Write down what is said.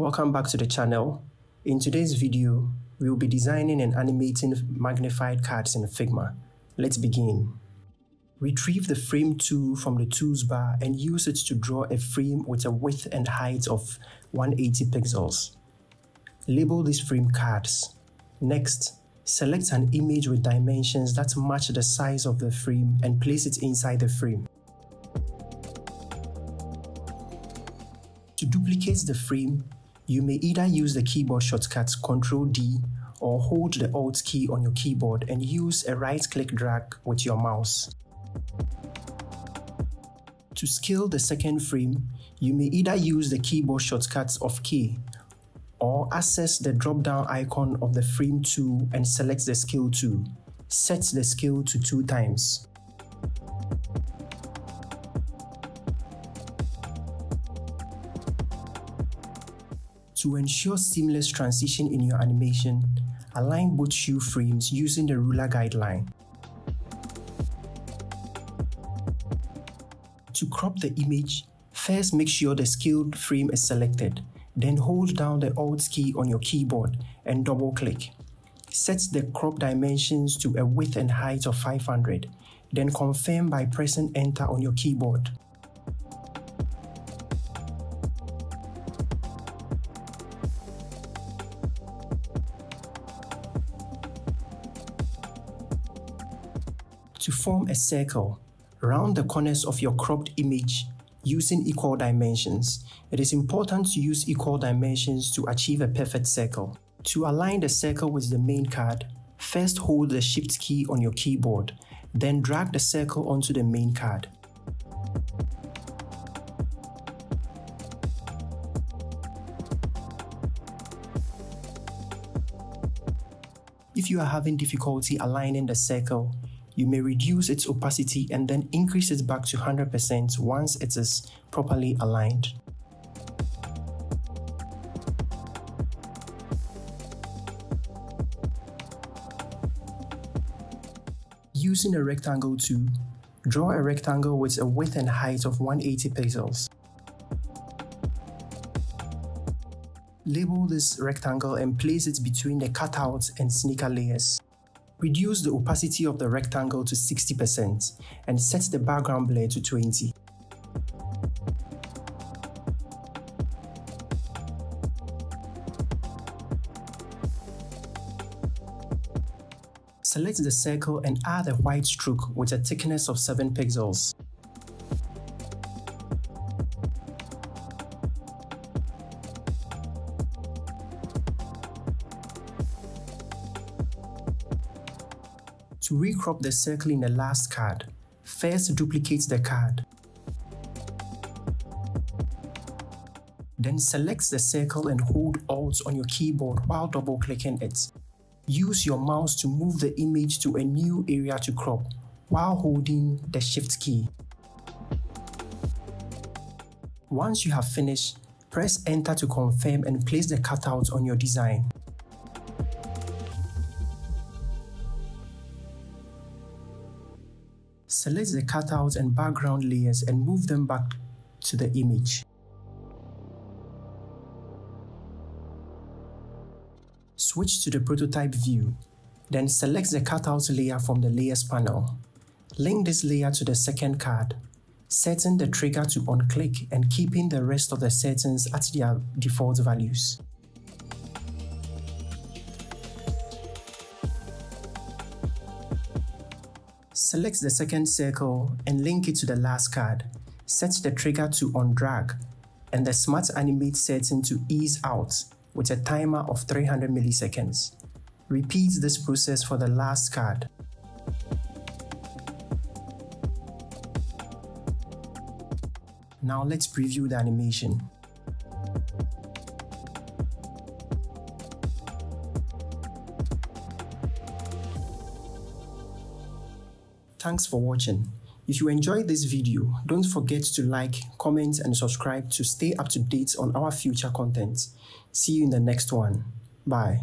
Welcome back to the channel. In today's video, we'll be designing and animating magnified cards in Figma. Let's begin. Retrieve the frame tool from the tools bar and use it to draw a frame with a width and height of 180 pixels. Label these frame cards. Next, select an image with dimensions that match the size of the frame and place it inside the frame. To duplicate the frame, you may either use the keyboard shortcut Ctrl D or hold the Alt key on your keyboard and use a right-click drag with your mouse. To scale the second frame, you may either use the keyboard shortcut of K or access the drop-down icon of the frame tool and select the scale tool. Set the scale to 2 times. To ensure seamless transition in your animation, align both shoe frames using the ruler guideline. To crop the image, first make sure the scaled frame is selected, then hold down the Alt key on your keyboard and double-click. Set the crop dimensions to a width and height of 500, then confirm by pressing Enter on your keyboard. To form a circle, round the corners of your cropped image using equal dimensions. It is important to use equal dimensions to achieve a perfect circle. To align the circle with the main card, first hold the Shift key on your keyboard, then drag the circle onto the main card. If you are having difficulty aligning the circle, you may reduce its opacity and then increase it back to 100% once it is properly aligned. Using a rectangle tool, draw a rectangle with a width and height of 180 pixels. Label this rectangle and place it between the cutout and sneaker layers. Reduce the opacity of the rectangle to 60% and set the background blur to 20. Select the circle and add a white stroke with a thickness of 7 pixels. To recrop the circle in the last card, first duplicate the card. Then select the circle and hold Alt on your keyboard while double-clicking it. Use your mouse to move the image to a new area to crop while holding the Shift key. Once you have finished, press Enter to confirm and place the cutout on your design. Select the cutouts and background layers and move them back to the image. Switch to the prototype view, then select the cutouts layer from the layers panel. Link this layer to the second card, setting the trigger to on-click and keeping the rest of the settings at their default values. Select the second circle and link it to the last card. Set the trigger to on drag and the smart animate setting to ease out with a timer of 300 milliseconds. Repeat this process for the last card. Now let's preview the animation. Thanks for watching. If you enjoyed this video, don't forget to like, comment, and subscribe to stay up to date on our future content. See you in the next one. Bye.